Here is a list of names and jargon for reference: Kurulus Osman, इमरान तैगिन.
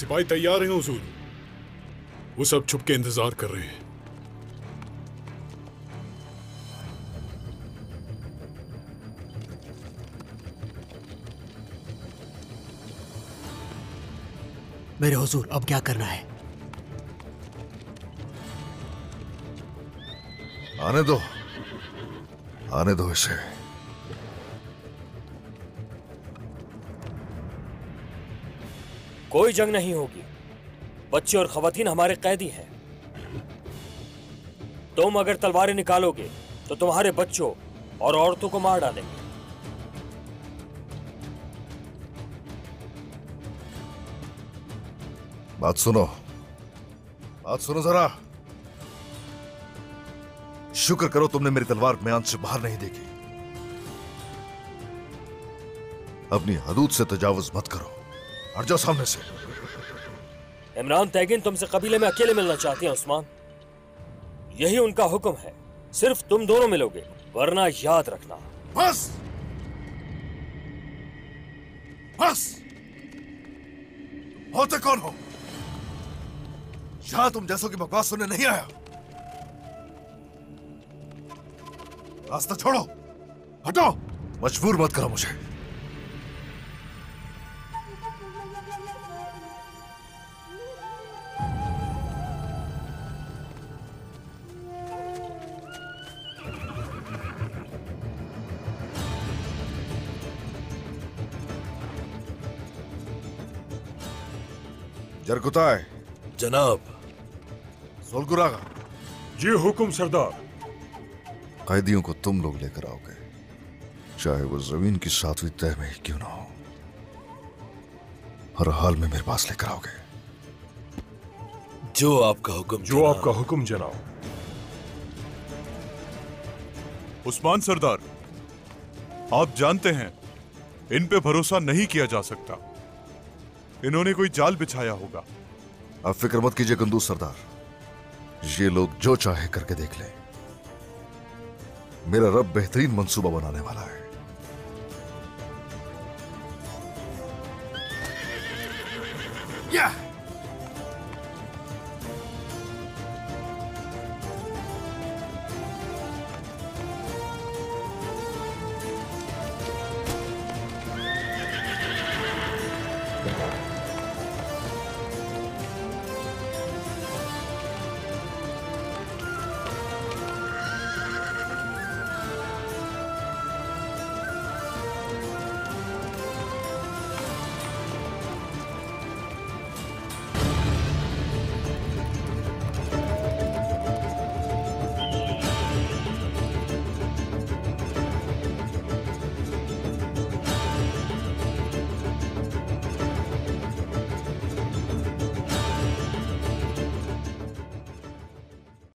सिपाही तैयार हैं हुजूर। वो सब छुप के इंतजार कर रहे हैं। मेरे हुजूर, अब क्या करना है? आने दो इसे। कोई जंग नहीं होगी। बच्चे और खवातीन हमारे कैदी हैं। तुम अगर तलवारें निकालोगे तो तुम्हारे बच्चों और औरतों को मार डालेंगे। बात सुनो जरा। शुक्र करो तुमने मेरी तलवार म्यान से बाहर नहीं देखी। अपनी हदूद से तजावुज मत करो। हट जाओ सामने से। इमरान तैगिन तुमसे कबीले में अकेले मिलना चाहती हैं उस्मान। यही उनका हुक्म है। सिर्फ तुम दोनों मिलोगे, वरना याद रखना। बस बस, होते कौन हो? यहां तुम जैसों की बकवास सुनने नहीं आया। रास्ता छोड़ो, हटो। मजबूर मत करो मुझे। जरकुता है जनाब। सोलगुरागा। जी हुकुम सरदार। कैदियों को तुम लोग लेकर आओगे, चाहे वो जमीन की सातवीं तह में ही क्यों ना हो। हर हाल में मेरे पास लेकर आओगे। जो आपका हुक्म जनाब। उस्मान सरदार, आप जानते हैं इन पे भरोसा नहीं किया जा सकता। इन्होंने कोई जाल बिछाया होगा। आप फिक्र मत कीजिए कंदूस सरदार। ये लोग जो चाहे करके देख लें। मेरा रब बेहतरीन मंसूबा बनाने वाला है। या!